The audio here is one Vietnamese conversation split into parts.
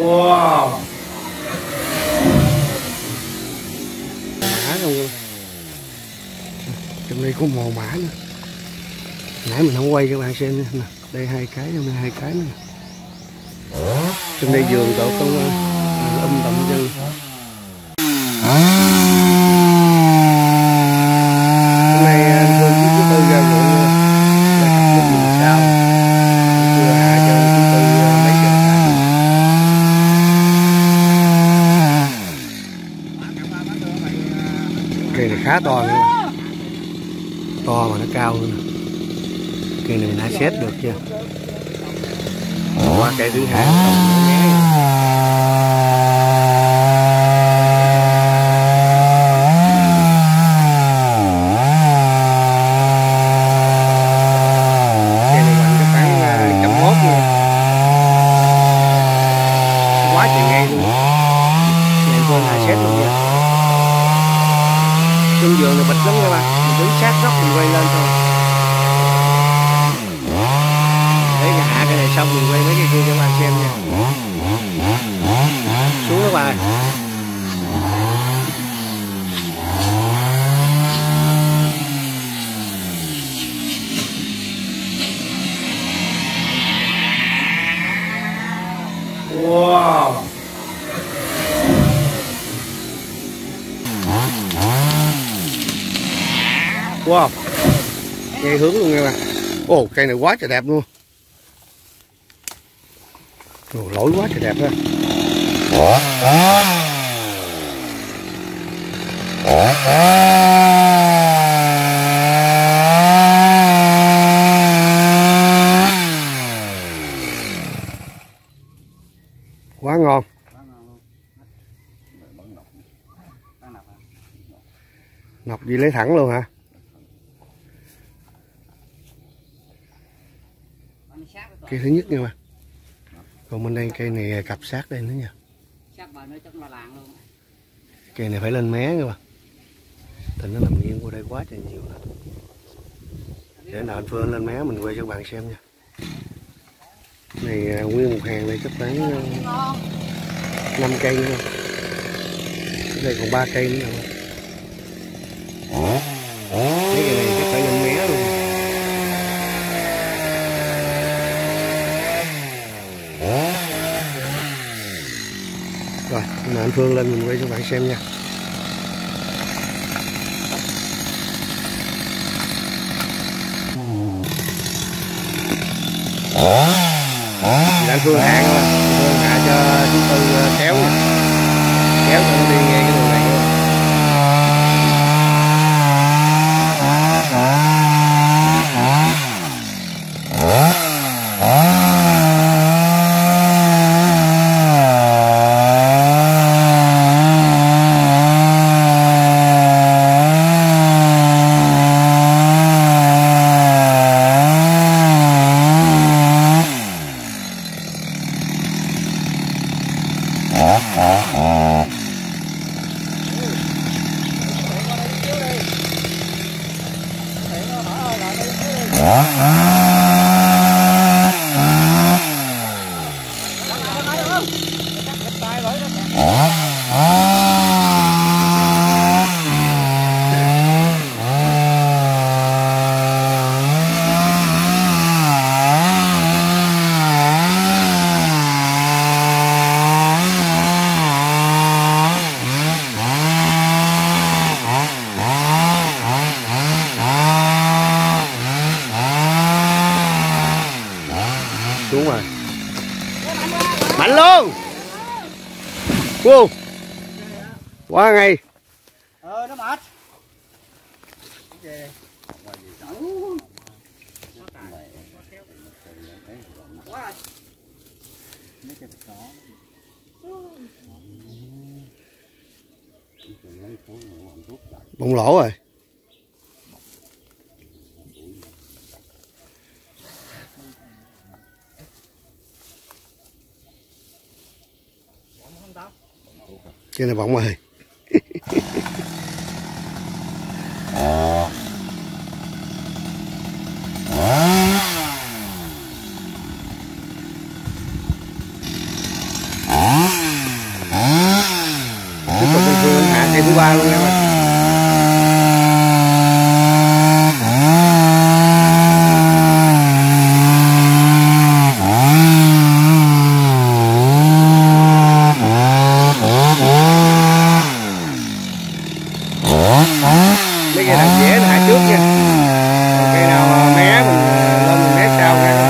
Wow. Mã luôn. Trong đây có mồ mã nữa. Nãy mình không quay các bạn xem nè. Đây hai cái, trong đây hai cái nữa. Trong đây vườn cậu con âm động chân. Hôm nay anh Phương chú tư ra muộn là cặp mình sao. Cây này khá to nữa, to mà nó cao nữa. Cây này đã xét được chưa? Qua cây thứ hai. Cây này quanh cái khoảng 101 luôn, quá trời ngay luôn. Cây này đã xét luôn nha. Trong vườn này bịch lắm nha bạn, mình đứng sát góc mình quay lên thôi. Để hạ cái này xong mình quay mấy cái kia cho các bạn xem nha. Xuống các bạn. Wow. Wow, ngay hướng luôn nha bạn. Ồ, cây này quá trời đẹp luôn. Ồ, lỗi quá trời đẹp ha. Quá ngon. Nọc gì lấy thẳng luôn hả? Cây thứ nhất nha mà. Còn bên đây cây này cặp sát đây nữa nha. Cây này phải lên mé nha mà. Tình nó nằm nghiêng qua đây quá trời nhiều. Để nào anh Phương lên mé mình quay cho bạn xem nha. Này nguyên một hàng này chắc bán 5 cây nữa. Đây còn 3 cây nữa nè. Mấy cây này chắc phải lên mé luôn. Rồi, nè anh Phương lên mình quay cho bạn xem nha. Anh Phương hạ các bạn, Phương hạ cho chú Tư kéo. Kéo cho nó đi ngay cái đường này luôn. Đúng rồi, mạnh luôn. Wow, quá ngay. Nó mệt. Bụng lỗ rồi. Cái này bóng rồi. Tiếp tục đi phương hạ cây thứ ba luôn em ạ. Mấy cây nào dễ hạ trước nha, còn cây nào mé mình lên mình mé sau nha.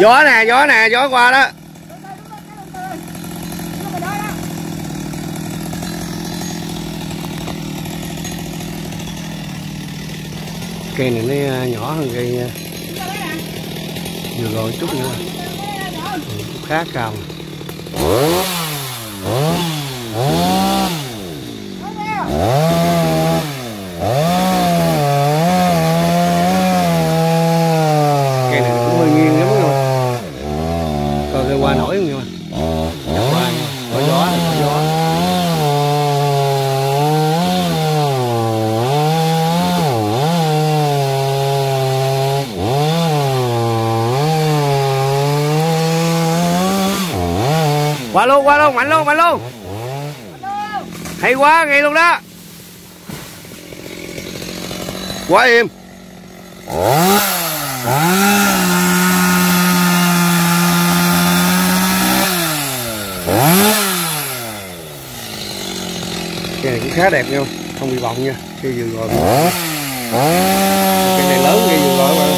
Gió nè, gió nè, gió qua đó. Cây này nó nhỏ hơn cây vừa rồi chút nữa, khá cao. Qua nổi không em ạ? Qua có gió này, có gió. Qua luôn, mạnh luôn, mạnh luôn. Hay quá, ngay luôn đó. Quá im. Cái này cũng khá đẹp nha, không bị bọng nha, cây vừa rồi. Cái này lớn, cây vừa rồi mà.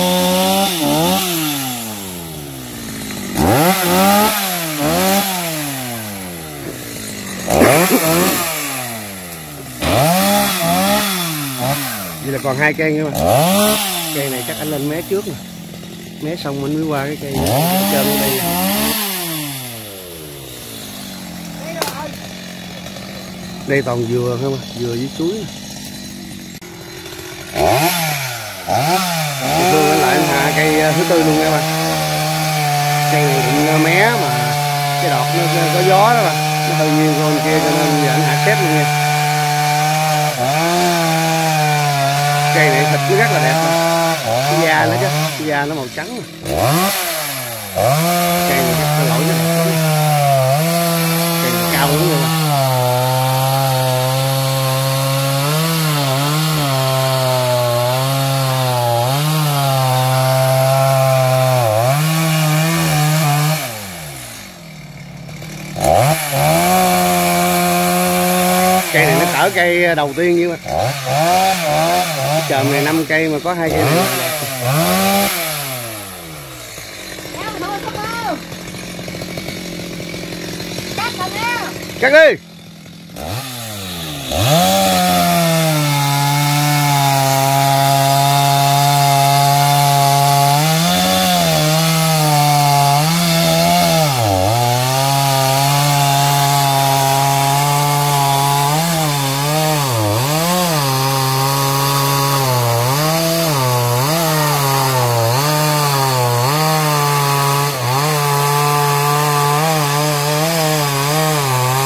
Vậy là còn hai cây nữa mà. Cây này chắc anh lên mé trước nè, mé xong anh mới qua cái cây trên đây. Đây toàn dừa không à, dừa với chuối. Phương lại hạ cây thứ tư luôn em ạ. Cây này cũng mé mà cái đọt nó có gió đó mà, nó tự nhiên con kia cho nên giờ anh hạ xếp luôn nha. Cây này thịt cũng rất là đẹp mà. Cái da nó chứ, cái da nó màu trắng mà. Cây này cái lỗi nó đẹp lắm. Cây này cao lắm luôn. Cây này nó cỡ cây đầu tiên nhưng mà chòm này 5 cây mà có 2 cây này. Cắt đi.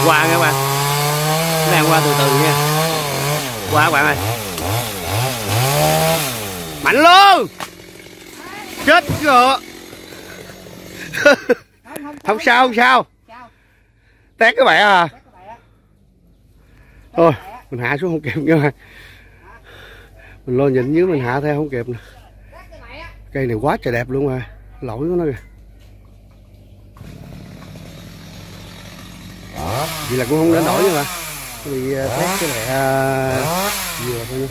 Qua các bạn, đang qua từ từ nha, qua các bạn ơi, mạnh luôn, chết ngựa, không sao không sao, tét các bạn à, thôi mình hạ xuống không kịp nha bạn, mình lo nhịn dưới mình hạ theo không kịp nè, cây này quá trời đẹp luôn rồi, lỗi của nó kìa. Vậy là cũng không đến nổi nữa mà. Vì test cái này vừa thôi.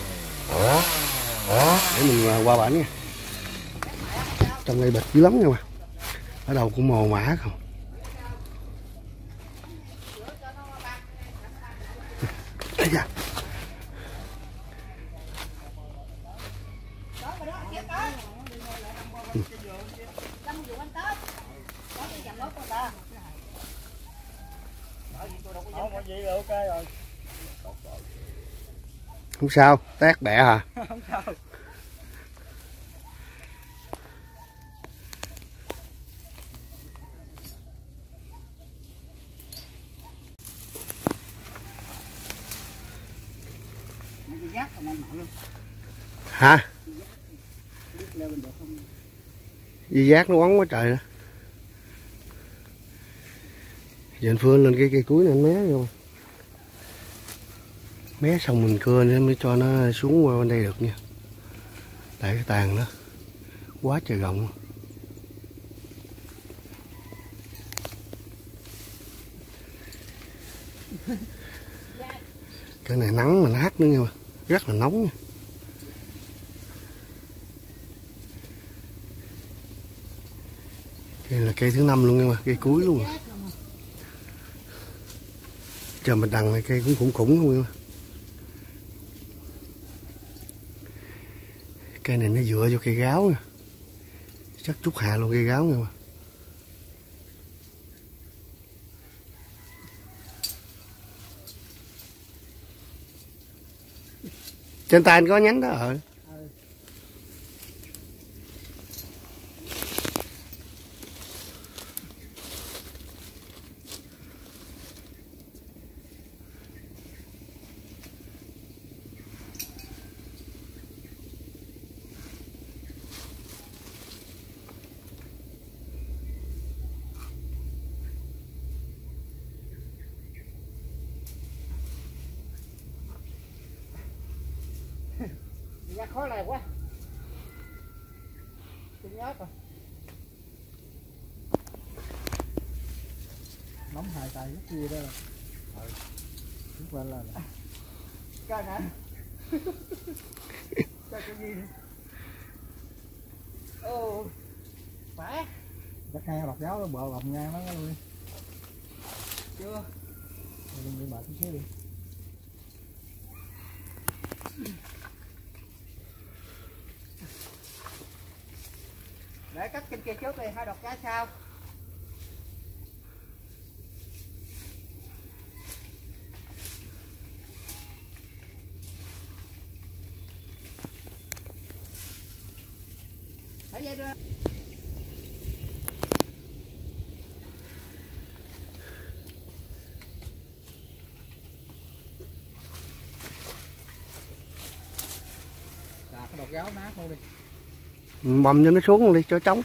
Đó, để mình qua bển nha. Trong đây bịch dữ lắm nha mà. Ở đầu cũng mồ mã không. Không sao, tát bẹ hả? Không sao. Hả? Dây giác nó quấn quá trời nữa. Giờ anh Phương lên cái cây cuối này anh mé vô. Mé xong mình cưa nên mới cho nó xuống qua bên đây được nha. Tại cái tàn nó quá trời rộng. Cái này nắng mà nát nữa nha mà. Rất là nóng nha. Đây là cây thứ 5 luôn nha mà, cây cuối luôn. Trời mình đằng này cây cũng khủng luôn nha. Cây này nó dựa vô cây gáo nè. Chắc chút hạ luôn cây gáo nha mà. Trên tay anh có nhánh đó rồi. Dạ khó này quá. Tôi nhớ rồi. Nóng hài tài rất kia đó. Ừ. Chúng quên là. Coi hả? Coi cái gì? Ô. Phải. Chắc hai bọc giáo nó bờ bọc ngang nó luôn. Chưa. Mình đi mệt chút xíu đi. Để cắt trên kia trước đi, hai đọt cá sau. Phải vậy đưa. Đạp cái đọt gáo nát luôn đi. Mầm cho nó xuống luôn đi cho trống.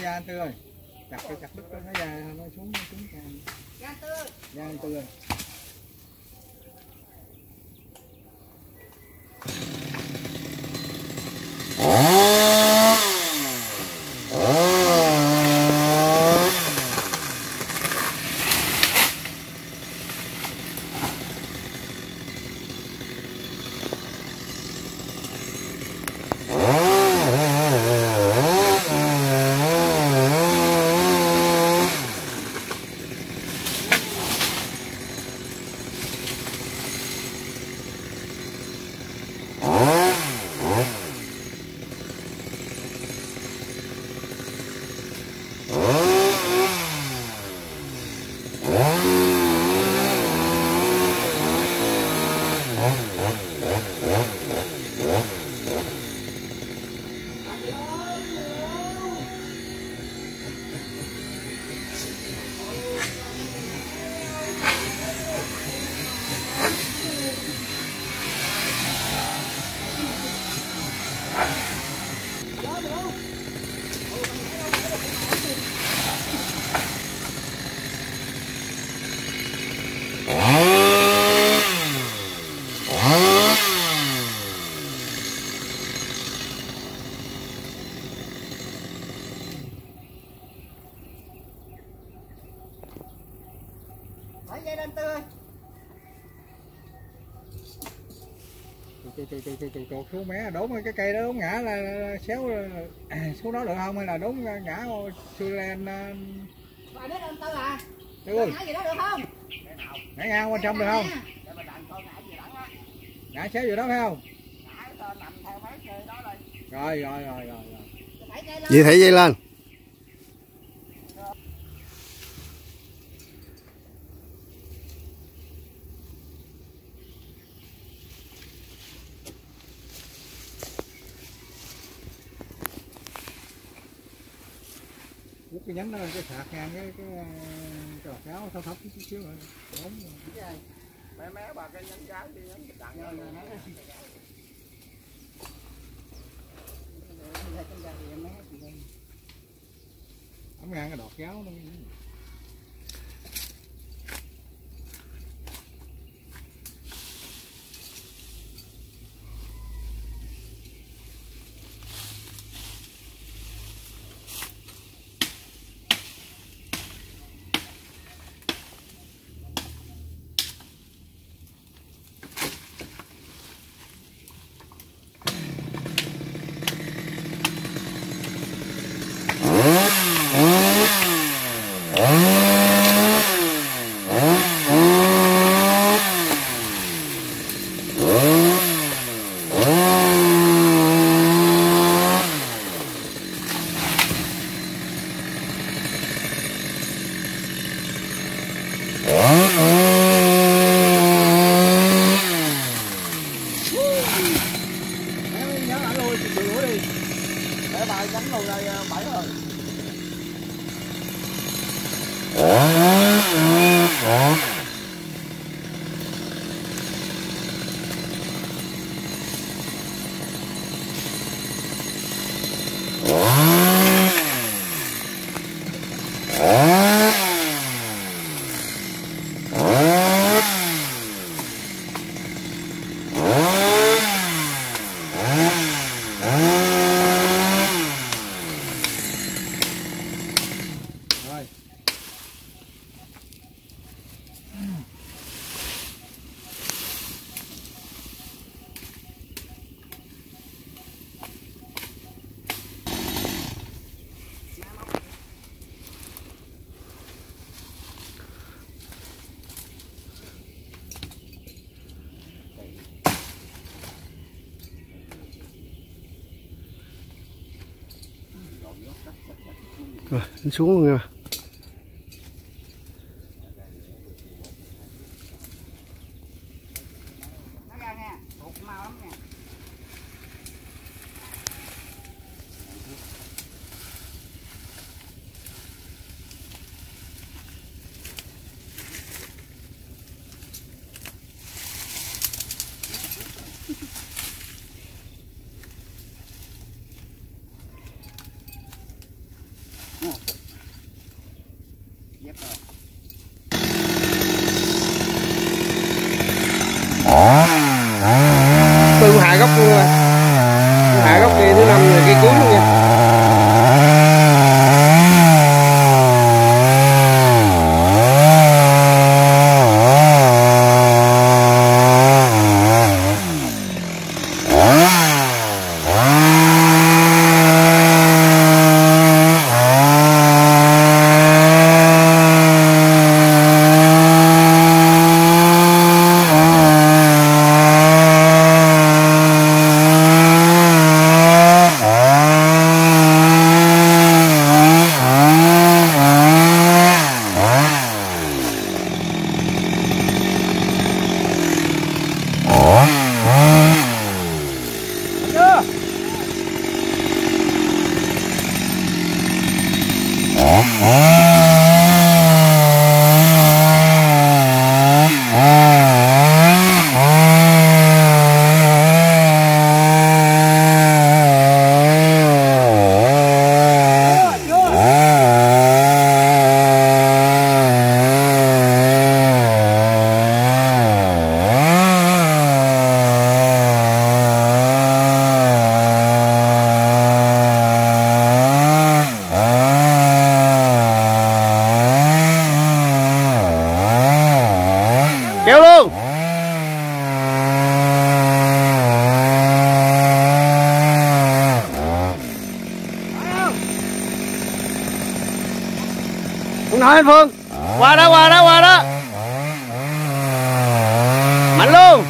Ra Tư ơi, chặt cái chặt đứt nó ra, nó xuống chúng ta. Ra Tư ơi. Cột xuống mé đốn cái cây đó, đốn ngã là xéo xuống đó được không, hay là đốn ngã xui lên bà biết anh Tư à, ngã gì đó được không, ngã ngang qua trong được không, ngã xéo gì đó phải không, rồi vậy thấy dây lên. Cái nhánh nó cái sạc ngang cái lọt áo thấp thấp chút xíu rồi. Đúng rồi. Mé bà cái nhánh trái đi nhánh đặng rồi. Ấm ngang cái đọt áo nó. Rồi, xuống luôn nha. nha, bột mau lắm nha. Tôi hạ gốc luôn rồi, hạ gốc kia thứ 5 rồi cây cuốn luôn nha. Kéo luôn. Không nói anh Phương. Qua đó, qua đó, qua đó. Mạnh luôn.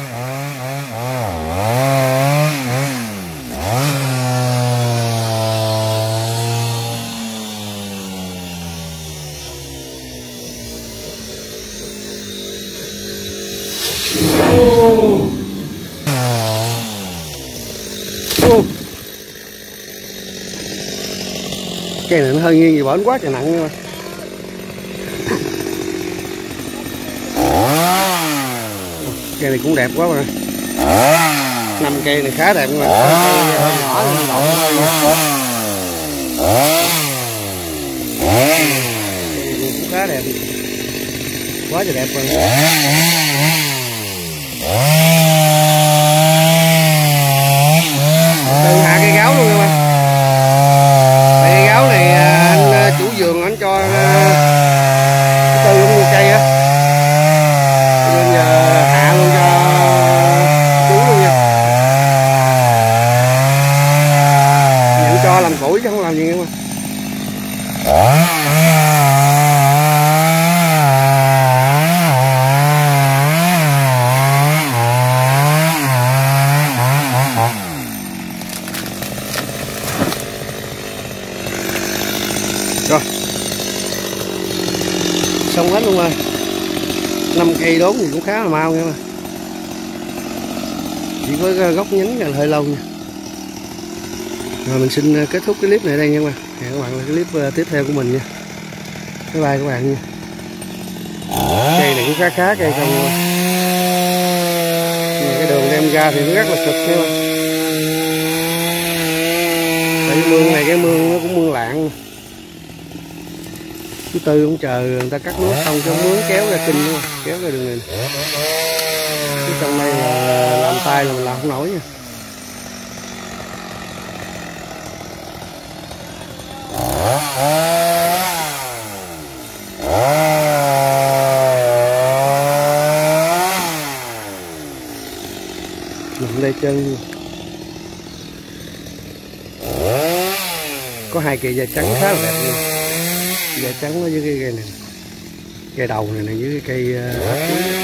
Cây này nó hơi nghiêng vì bển quá trời nặng nha. Cây này cũng đẹp quá rồi. 5 cây này khá đẹp mà. Cũng khá đẹp. Quá trời đẹp rồi. Tự hạ cây gáo luôn nha. Chứ không làm gì không rồi, xong hết luôn rồi. 5 cây đốn thì cũng khá là mau nha, mà chỉ có góc nhánh là hơi lâu nha. Rồi mình xin kết thúc cái clip này ở đây nha các bạn. Hẹn các bạn là cái clip tiếp theo của mình nha. Bye bye các bạn nha. Cây này cũng khá cây không luôn. Cái đường đem ra thì nó rất là sụp nha. Tại vì mương này cái mương nó cũng mương lạng. Thứ Tư cũng chờ người ta cắt nước xong cho mướn kéo ra kinh luôn, kéo ra đường này. Chứ trong đây là làm tay là mình làm không nổi nha. Nằm đây chân có 2 cây da trắng khá là đẹp luôn. Da trắng nó với cái cây này, cây đầu này, dưới cái cây